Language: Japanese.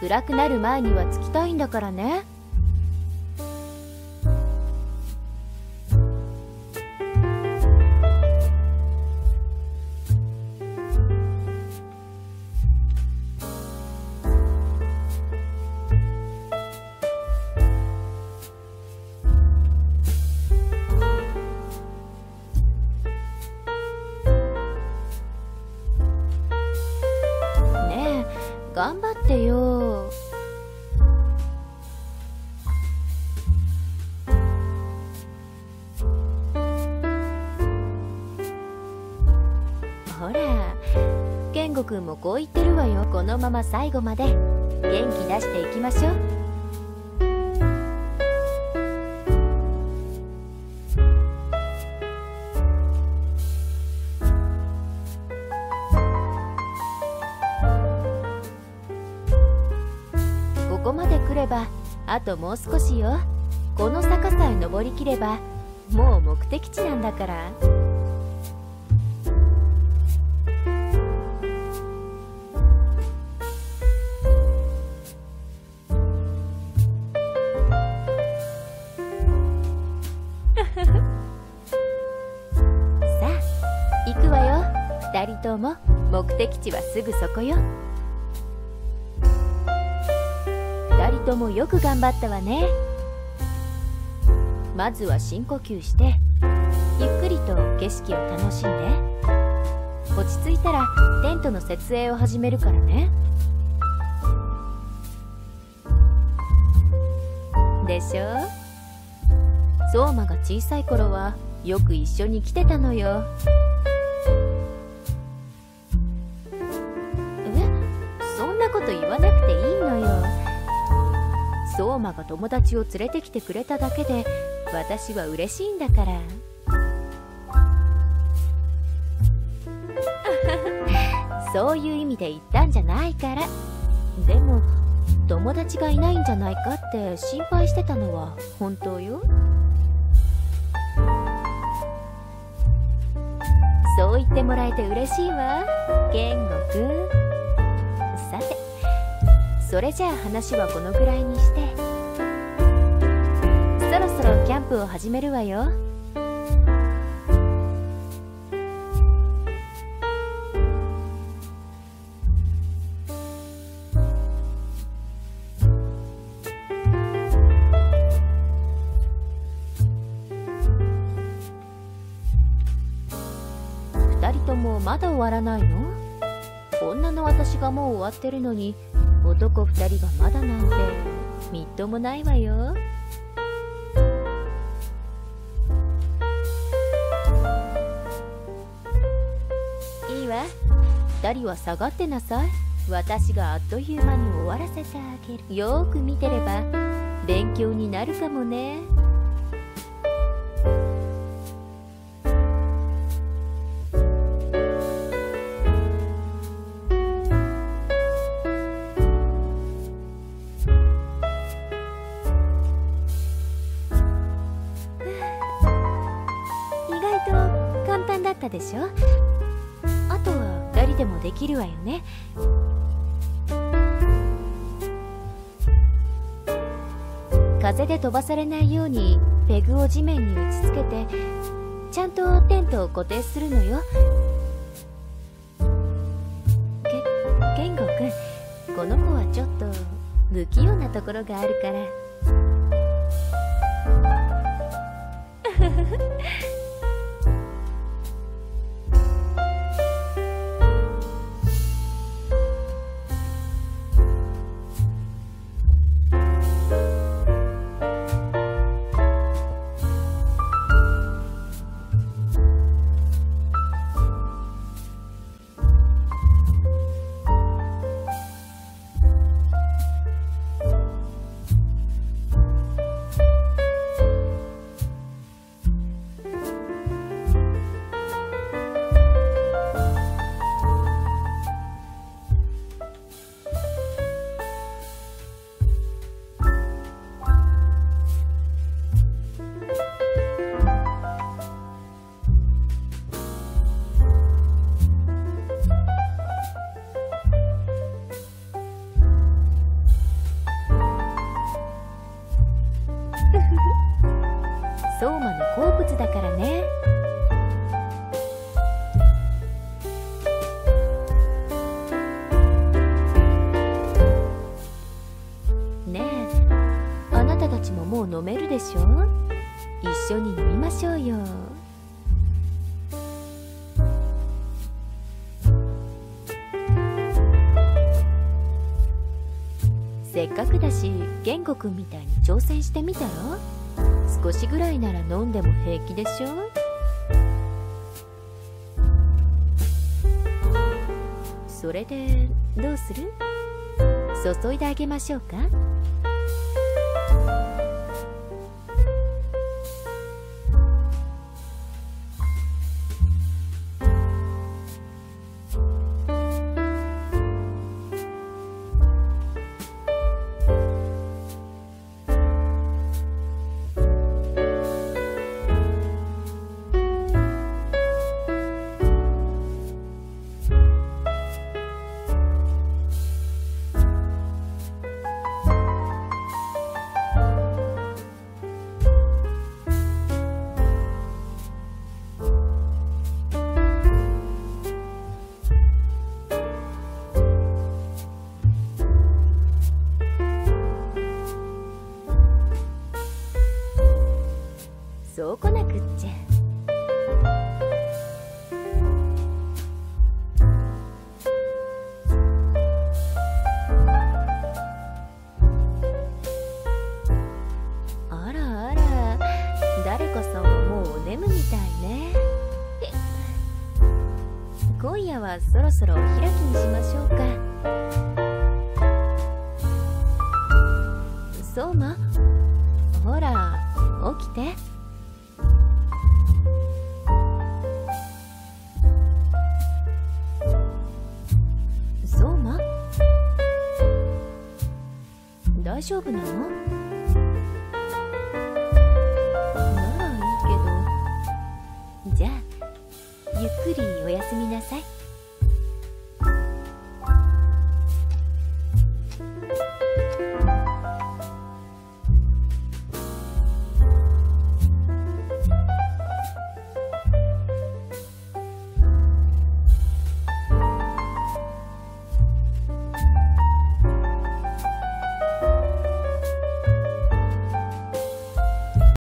暗くなる前には着きたいんだからね。頑張ってよ。ほら、健吾くんもこう言ってるわよ。このまま最後まで元気出していきましょう。ここまで来ればあともう少しよ。この坂さえ登りきればもう目的地なんだから。さあ行くわよ。2人とも目的地はすぐそこよ。2人ともよく頑張ったわね。まずは深呼吸してゆっくりと景色を楽しんで、落ち着いたらテントの設営を始めるからね。でしょ？相馬が小さい頃はよく一緒に来てたのよ。え？そんなこと言わなくていいのよ。相馬が友達を連れてきてくれただけで私は嬉しいんだから。そういう意味で言ったんじゃないから。でも友達がいないんじゃないかって心配してたのは本当よ。そう言ってもらえて嬉しいわ、健吾くん。さて、それじゃあ話はこのくらいにして、そろそろキャンプを始めるわよ。2人ともまだ終わらないの？女の私がもう終わってるのに男2人がまだなんてみっともないわよ。いいわ、2人は下がってなさい。私があっという間に終わらせてあげる。よーく見てれば勉強になるかもね。でしょ？あとは2人でもできるわよね。風で飛ばされないようにペグを地面に打ちつけて、ちゃんとテントを固定するのよ。健吾くん、この子はちょっと不器用なところがあるから。好物だからね。ねえ、あなたたちももう飲めるでしょ。一緒に飲みましょうよ。せっかくだし、玄吾くんみたいに挑戦してみたら？少しぐらいなら飲んでも平気でしょ？それで、どうする？注いであげましょうか？そうこなくっちゃ。あらあら、誰かさんはもうお眠みたいね。今夜はそろそろお開きにしましょうか。そうま、ほら起きて。大丈夫なの？ならいいけど。じゃあゆっくりおやすみなさい。